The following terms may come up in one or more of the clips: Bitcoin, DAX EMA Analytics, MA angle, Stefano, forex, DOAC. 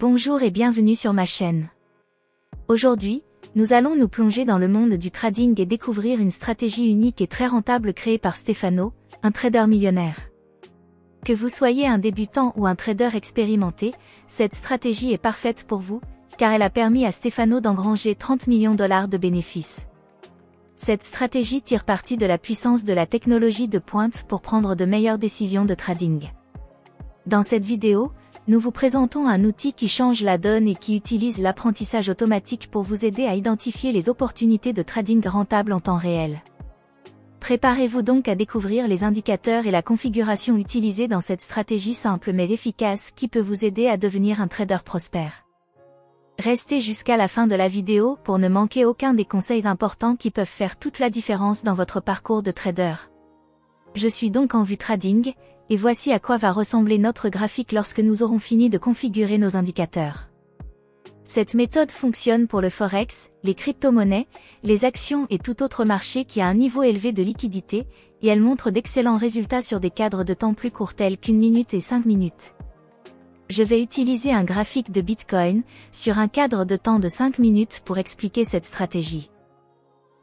Bonjour et bienvenue sur ma chaîne. Aujourd'hui, nous allons nous plonger dans le monde du trading et découvrir une stratégie unique et très rentable créée par Stefano, un trader millionnaire. Que vous soyez un débutant ou un trader expérimenté, cette stratégie est parfaite pour vous, car elle a permis à Stefano d'engranger 30 millions de $ de bénéfices. Cette stratégie tire parti de la puissance de la technologie de pointe pour prendre de meilleures décisions de trading. Dans cette vidéo, nous vous présentons un outil qui change la donne et qui utilise l'apprentissage automatique pour vous aider à identifier les opportunités de trading rentable en temps réel. Préparez-vous donc à découvrir les indicateurs et la configuration utilisée dans cette stratégie simple mais efficace qui peut vous aider à devenir un trader prospère. Restez jusqu'à la fin de la vidéo pour ne manquer aucun des conseils importants qui peuvent faire toute la différence dans votre parcours de trader. Je suis donc en vue trading, et voici à quoi va ressembler notre graphique lorsque nous aurons fini de configurer nos indicateurs. Cette méthode fonctionne pour le forex, les crypto-monnaies, les actions et tout autre marché qui a un niveau élevé de liquidité, et elle montre d'excellents résultats sur des cadres de temps plus courts tels qu'une minute et 5 minutes. Je vais utiliser un graphique de Bitcoin, sur un cadre de temps de 5 minutes pour expliquer cette stratégie.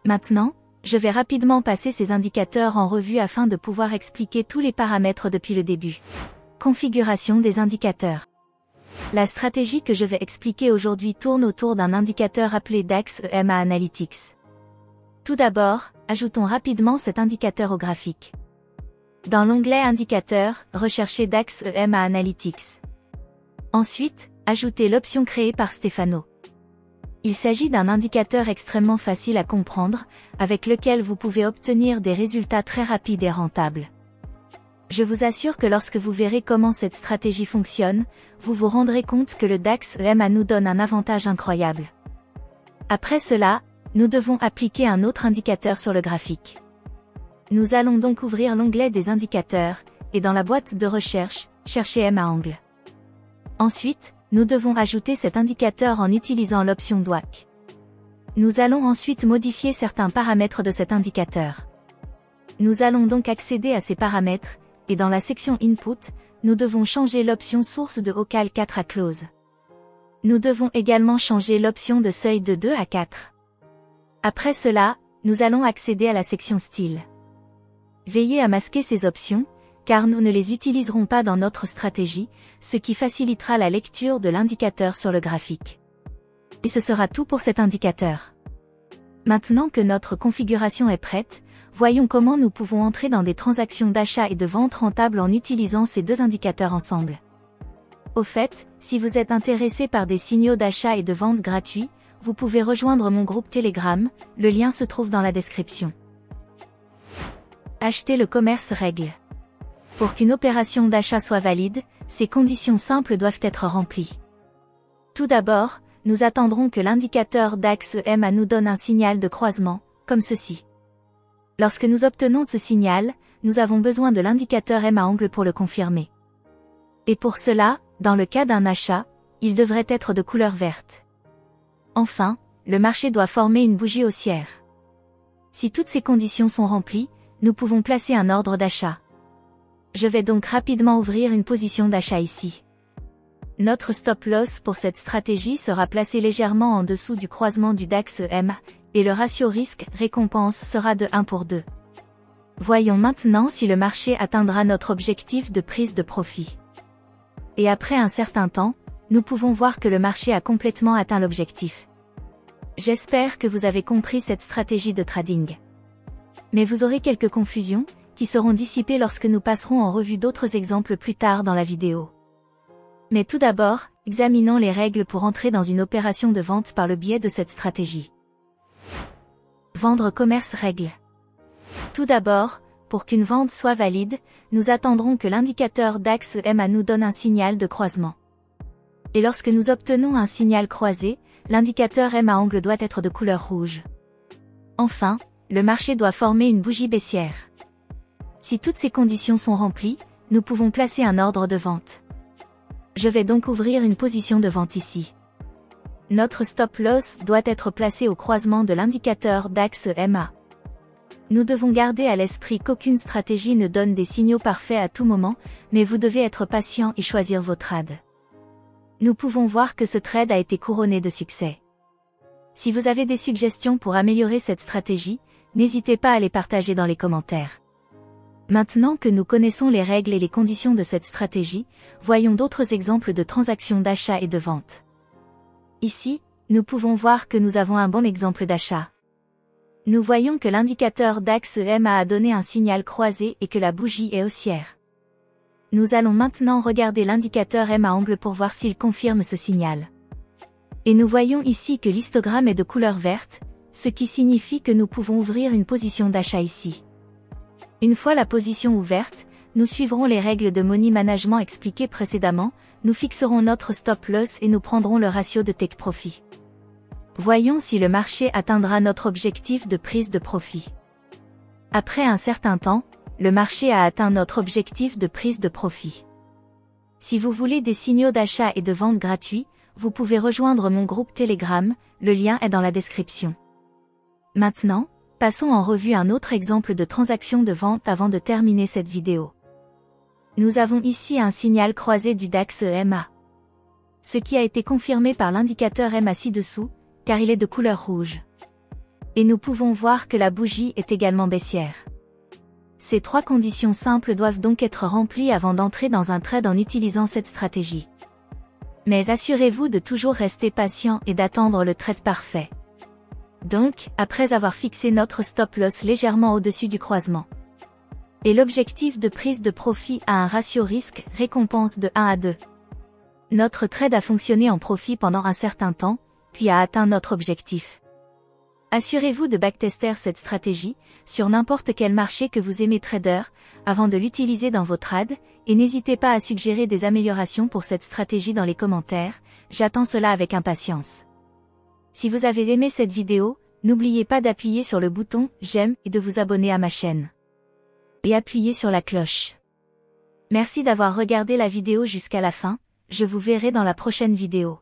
Maintenant, je vais rapidement passer ces indicateurs en revue afin de pouvoir expliquer tous les paramètres depuis le début. Configuration des indicateurs. La stratégie que je vais expliquer aujourd'hui tourne autour d'un indicateur appelé DAX EMA Analytics. Tout d'abord, ajoutons rapidement cet indicateur au graphique. Dans l'onglet Indicateurs, recherchez DAX EMA Analytics. Ensuite, ajoutez l'option créée par Stefano. Il s'agit d'un indicateur extrêmement facile à comprendre, avec lequel vous pouvez obtenir des résultats très rapides et rentables. Je vous assure que lorsque vous verrez comment cette stratégie fonctionne, vous vous rendrez compte que le DAX EMA nous donne un avantage incroyable. Après cela, nous devons appliquer un autre indicateur sur le graphique. Nous allons donc ouvrir l'onglet des indicateurs, et dans la boîte de recherche, cherchez MA angle. Ensuite, nous devons ajouter cet indicateur en utilisant l'option DOAC. Nous allons ensuite modifier certains paramètres de cet indicateur. Nous allons donc accéder à ces paramètres, et dans la section Input, nous devons changer l'option source de OCAL 4 à Close. Nous devons également changer l'option de seuil de 2 à 4. Après cela, nous allons accéder à la section Style. Veillez à masquer ces options, car nous ne les utiliserons pas dans notre stratégie, ce qui facilitera la lecture de l'indicateur sur le graphique. Et ce sera tout pour cet indicateur. Maintenant que notre configuration est prête, voyons comment nous pouvons entrer dans des transactions d'achat et de vente rentables en utilisant ces deux indicateurs ensemble. Au fait, si vous êtes intéressé par des signaux d'achat et de vente gratuits, vous pouvez rejoindre mon groupe Telegram, le lien se trouve dans la description. Acheter le commerce règle. Pour qu'une opération d'achat soit valide, ces conditions simples doivent être remplies. Tout d'abord, nous attendrons que l'indicateur DAX EMA nous donne un signal de croisement, comme ceci. Lorsque nous obtenons ce signal, nous avons besoin de l'indicateur MA angle pour le confirmer. Et pour cela, dans le cas d'un achat, il devrait être de couleur verte. Enfin, le marché doit former une bougie haussière. Si toutes ces conditions sont remplies, nous pouvons placer un ordre d'achat. Je vais donc rapidement ouvrir une position d'achat ici. Notre stop loss pour cette stratégie sera placé légèrement en dessous du croisement du DAX EMA, et le ratio risque-récompense sera de 1 pour 2. Voyons maintenant si le marché atteindra notre objectif de prise de profit. Et après un certain temps, nous pouvons voir que le marché a complètement atteint l'objectif. J'espère que vous avez compris cette stratégie de trading. Mais vous aurez quelques confusions, qui seront dissipés lorsque nous passerons en revue d'autres exemples plus tard dans la vidéo. Mais tout d'abord, examinons les règles pour entrer dans une opération de vente par le biais de cette stratégie. Vendre commerce règle. Tout d'abord, pour qu'une vente soit valide, nous attendrons que l'indicateur DAX EMA nous donne un signal de croisement. Et lorsque nous obtenons un signal croisé, l'indicateur MA angle doit être de couleur rouge. Enfin, le marché doit former une bougie baissière. Si toutes ces conditions sont remplies, nous pouvons placer un ordre de vente. Je vais donc ouvrir une position de vente ici. Notre stop loss doit être placé au croisement de l'indicateur DAX EMA. Nous devons garder à l'esprit qu'aucune stratégie ne donne des signaux parfaits à tout moment, mais vous devez être patient et choisir vos trades. Nous pouvons voir que ce trade a été couronné de succès. Si vous avez des suggestions pour améliorer cette stratégie, n'hésitez pas à les partager dans les commentaires. Maintenant que nous connaissons les règles et les conditions de cette stratégie, voyons d'autres exemples de transactions d'achat et de vente. Ici, nous pouvons voir que nous avons un bon exemple d'achat. Nous voyons que l'indicateur DAX EMA a donné un signal croisé et que la bougie est haussière. Nous allons maintenant regarder l'indicateur MA angle pour voir s'il confirme ce signal. Et nous voyons ici que l'histogramme est de couleur verte, ce qui signifie que nous pouvons ouvrir une position d'achat ici. Une fois la position ouverte, nous suivrons les règles de money management expliquées précédemment, nous fixerons notre stop loss et nous prendrons le ratio de take profit. Voyons si le marché atteindra notre objectif de prise de profit. Après un certain temps, le marché a atteint notre objectif de prise de profit. Si vous voulez des signaux d'achat et de vente gratuits, vous pouvez rejoindre mon groupe Telegram, le lien est dans la description. Maintenant, passons en revue un autre exemple de transaction de vente avant de terminer cette vidéo. Nous avons ici un signal croisé du DAX EMA. Ce qui a été confirmé par l'indicateur MA ci-dessous, car il est de couleur rouge. Et nous pouvons voir que la bougie est également baissière. Ces trois conditions simples doivent donc être remplies avant d'entrer dans un trade en utilisant cette stratégie. Mais assurez-vous de toujours rester patient et d'attendre le trade parfait. Donc, après avoir fixé notre stop loss légèrement au-dessus du croisement et l'objectif de prise de profit à un ratio risque-récompense de 1 à 2. Notre trade a fonctionné en profit pendant un certain temps, puis a atteint notre objectif. Assurez-vous de backtester cette stratégie, sur n'importe quel marché que vous aimez trader, avant de l'utiliser dans vos trades, et n'hésitez pas à suggérer des améliorations pour cette stratégie dans les commentaires, j'attends cela avec impatience. Si vous avez aimé cette vidéo, n'oubliez pas d'appuyer sur le bouton « J'aime » et de vous abonner à ma chaîne. Et appuyez sur la cloche. Merci d'avoir regardé la vidéo jusqu'à la fin, je vous verrai dans la prochaine vidéo.